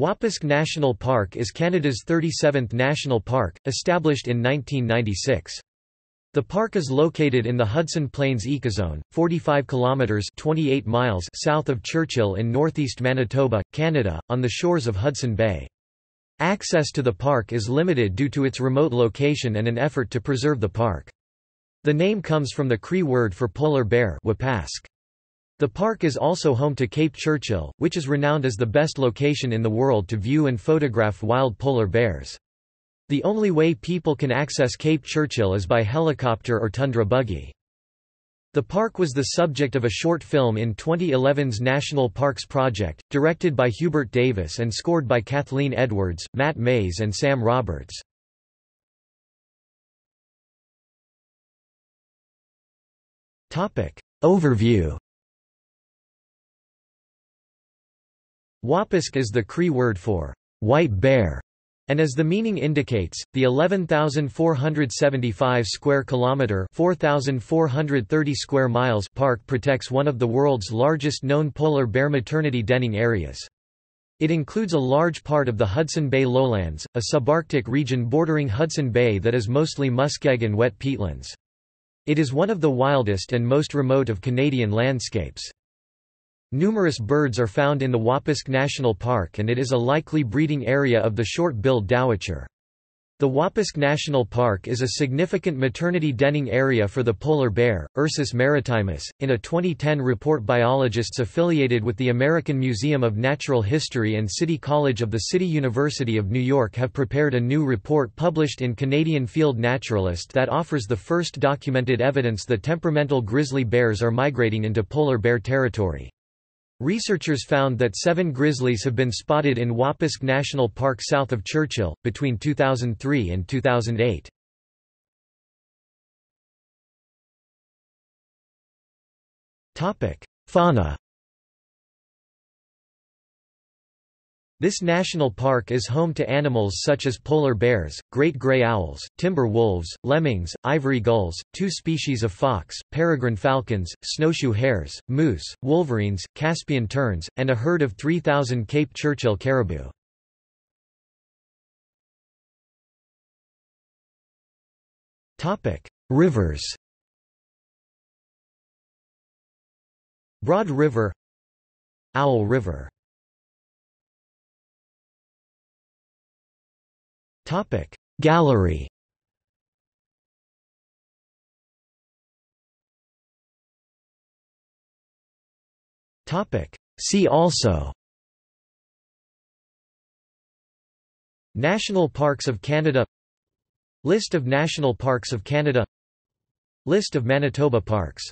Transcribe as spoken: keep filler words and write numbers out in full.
Wapusk National Park is Canada's thirty-seventh national park, established in nineteen ninety-six. The park is located in the Hudson Plains ecozone, forty-five kilometers (twenty-eight miles) south of Churchill in northeast Manitoba, Canada, on the shores of Hudson Bay. Access to the park is limited due to its remote location and an effort to preserve the park. The name comes from the Cree word for polar bear, Wapusk. The park is also home to Cape Churchill, which is renowned as the best location in the world to view and photograph wild polar bears. The only way people can access Cape Churchill is by helicopter or Tundra Buggy. The park was the subject of a short film in twenty eleven's National Parks Project, directed by Hubert Davis and scored by Kathleen Edwards, Matt Mays and Sam Roberts. Overview. Wapusk is the Cree word for white bear, and as the meaning indicates, the eleven thousand four hundred seventy-five square kilometer (four thousand four hundred thirty square miles) park protects one of the world's largest known polar bear maternity denning areas. It includes a large part of the Hudson Bay lowlands, a subarctic region bordering Hudson Bay that is mostly muskeg and wet peatlands. It is one of the wildest and most remote of Canadian landscapes. Numerous birds are found in the Wapusk National Park, and it is a likely breeding area of the short-billed dowitcher. The Wapusk National Park is a significant maternity denning area for the polar bear, Ursus maritimus. In a twenty ten report, biologists affiliated with the American Museum of Natural History and City College of the City University of New York have prepared a new report published in Canadian Field Naturalist that offers the first documented evidence that temperamental grizzly bears are migrating into polar bear territory. Researchers found that seven grizzlies have been spotted in Wapusk National Park south of Churchill, between two thousand three and two thousand eight. Fauna. This national park is home to animals such as polar bears, great gray owls, timber wolves, lemmings, ivory gulls, two species of fox, peregrine falcons, snowshoe hares, moose, wolverines, Caspian terns, and a herd of three thousand Cape Churchill caribou. Rivers. Broad River, Owl River. Gallery. See also: National Parks of Canada, List of National Parks of Canada, List of Manitoba Parks.